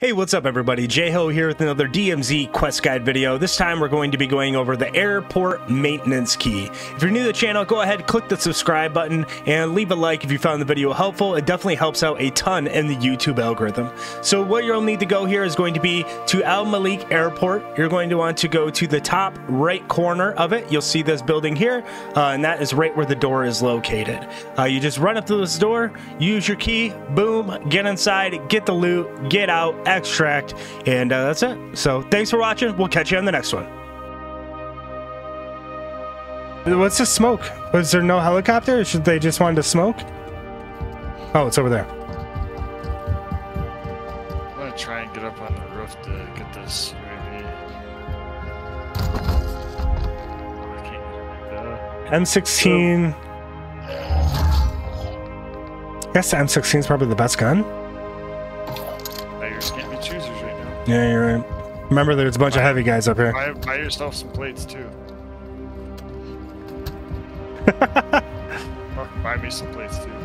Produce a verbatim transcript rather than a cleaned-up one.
Hey, what's up everybody? J-Ho here with another D M Z quest guide video. This time we're going to be going over the airport maintenance key. If you're new to the channel, go ahead, click the subscribe button and leave a like if you found the video helpful. It definitely helps out a ton in the YouTube algorithm. So what you'll need to go here is going to be to Al Malik Airport. You're going to want to go to the top right corner of it. You'll see this building here, uh, and that is right where the door is located. Uh, you just run up to this door, use your key, boom, get inside, get the loot, get out, extract, and uh, that's it. So thanks for watching. We'll catch you on the next one. What's the smoke? Was there no helicopter? Should they just wanted to smoke? Oh, it's over there. I'm gonna try and get up on the roof to get this U A V. M sixteen. I guess the M sixteen is probably the best gun. Buyers can't be choosers right now. Yeah, you're right. Remember, there's a bunch buy, of heavy guys up here. Buy, buy yourself some plates, too. Fuck, buy me some plates, too.